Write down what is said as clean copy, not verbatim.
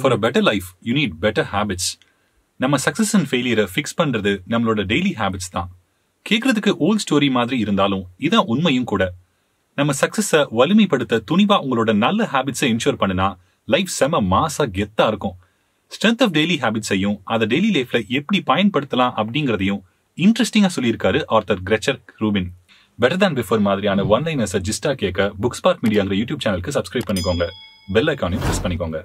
For a better life, you need better habits. நம்ம success and failure-ஐ fix பண்றது நம்மளோட daily habits தான். கேட்கறதுக்கு old story மாதிரி இருந்தாலும் இதான் உண்மையும் கூட. நம்ம சக்சஸை வலிமைப்படுத்த துணிவா உங்களோட நல்ல ஹேபிட்ஸை இன்ஷூர் பண்ணினா லைஃப் செம மாசா கெத்தா இருக்கும். ஸ்ட்ரென்த் ஆஃப் டெய்லி ஹேபிட்ஸையும் அதை டெய்லி லைஃப்ல எப்படி பயன்படுத்தலாம் அப்படிங்கிறதையும் இன்ட்ரெஸ்டிங்கா சொல்லியிருக்காரு Arthur Gretchen Rubin. Better than before மாதிரியான ஒன்லைனர்ஸை ஜிஸ்டா கேட்க புக்ஸ்பார்க் மீடியாங்கிற யூடியூப் சேனலுக்கு சப்ஸ்கிரைப் பண்ணிக்கோங்க. பெல் ஐக்கானையும் ப்ரெஸ் பண்ணிக்கோங்க.